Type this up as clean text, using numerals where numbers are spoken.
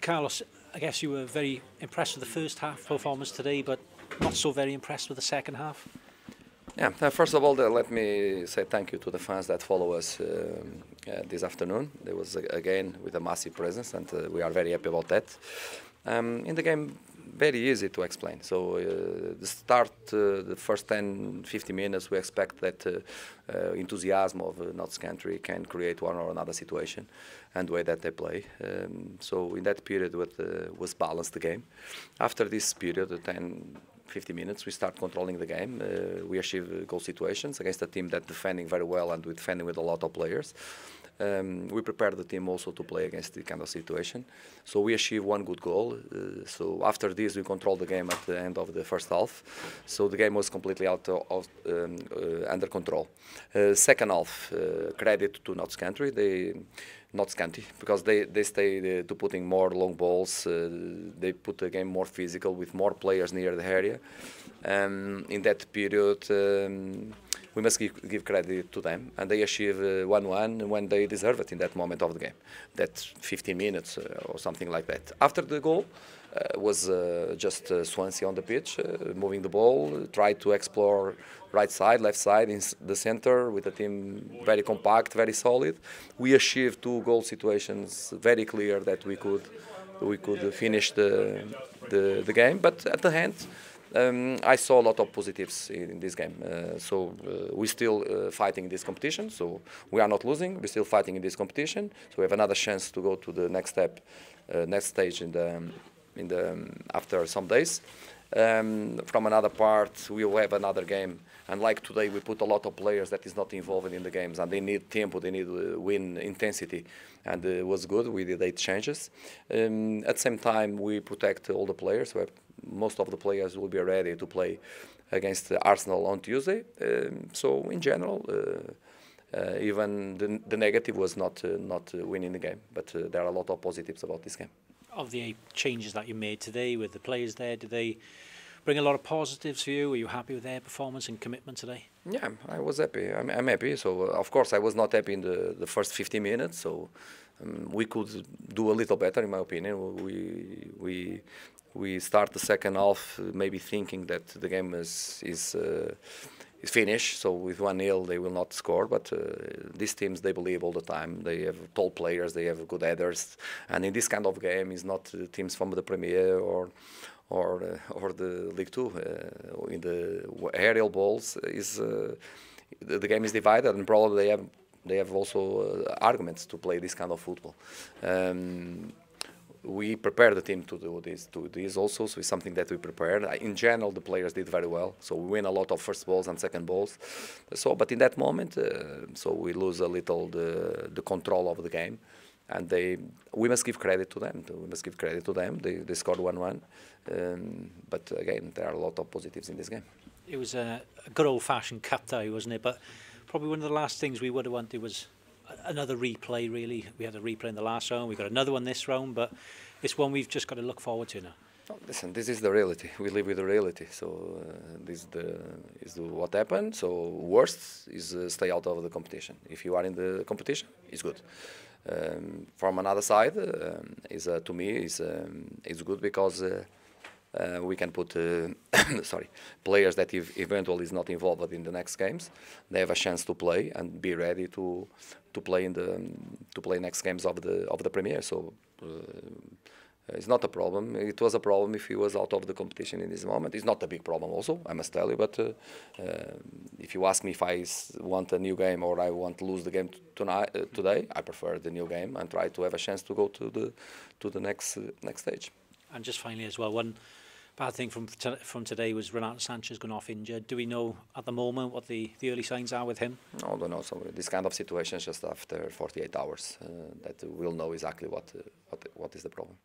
Carlos, I guess you were very impressed with the first half performance today, but not so very impressed with the second half. Yeah, first of all, let me say thank you to the fans that follow us this afternoon. There was, again, with a massive presence, and we are very happy about that. In the game, very easy to explain. So the start, the first 10-15 minutes, we expect that enthusiasm of Notts County can create one or another situation and the way that they play. So in that period, was balanced the game. After this period, the 10-15 minutes, we start controlling the game. We achieve goal situations against a team that defending very well and defending with a lot of players. We prepare the team also to play against this kind of situation. So we achieve one good goal. So after this, we control the game at the end of the first half. So the game was completely out of, under control. Second half, credit to Notts County. Notts County, because they stay to putting more long balls, they put the game more physical with more players near the area. In that period, we must give credit to them, and they achieve 1-1 when they deserve it in that moment of the game, that 15 minutes or something like that. After the goal, was just Swansea on the pitch, moving the ball, tried to explore right side, left side, in the center, with a team very compact, very solid. We achieved two goal situations, very clear that we could finish the game, but at the end, I saw a lot of positives in this game. So we're still fighting in this competition, so we are not losing, we're still fighting in this competition, so we have another chance to go to the next step, next stage in the after some days. From another part, we will have another game, and like today, we put a lot of players that is not involved in the games, and they need tempo, they need win intensity, and it was good. We did 8 changes. At the same time, we protect all the players. Most of the players will be ready to play against Arsenal on Tuesday. So in general, even the negative was not winning the game, but there are a lot of positives about this game. Of the 8 changes that you made today with the players there, did they bring a lot of positives for you? Were you happy with their performance and commitment today? Yeah, I was happy. I'm happy. So, of course, I was not happy in the first 15 minutes. So we could do a little better, in my opinion. We start the second half maybe thinking that the game is finished, so with 1-0 they will not score, but these teams, they believe all the time, they have tall players, they have good headers, and in this kind of game it's not teams from the Premier or the League Two. In the aerial balls, is the game is divided, and probably they have also arguments to play this kind of football. We prepared the team to do this also, so it's something that we prepared. In general, the players did very well, so we win a lot of first balls and second balls. So, but in that moment, so we lose a little the control of the game, and we must give credit to them. We must give credit to them. They scored 1-1, but again, there are a lot of positives in this game. It was a good old-fashioned cup tie, wasn't it? But probably one of the last things we would have wanted was another replay, really. We had a replay in the last round, we got another one this round, but it's one we've just got to look forward to now. Oh, listen, this is the reality. We live with the reality. So this is what happened. So worst is stay out of the competition. If you are in the competition, it's good. From another side, is to me it's good because we can put sorry, players that if eventually is not involved in the next games, they have a chance to play and be ready to play in the to play next games of the Premier. So it's not a problem. It was a problem if he was out of the competition in this moment. It's not a big problem also, I must tell you, but if you ask me if I want a new game or I want to lose the game tonight, today, I prefer the new game and try to have a chance to go to the next stage. And just finally as well, one bad thing from today was Renato Sanchez going off injured. Do we know at the moment what the early signs are with him? No, I don't know. So this kind of situation just after 48 hours that we'll know exactly what is the problem.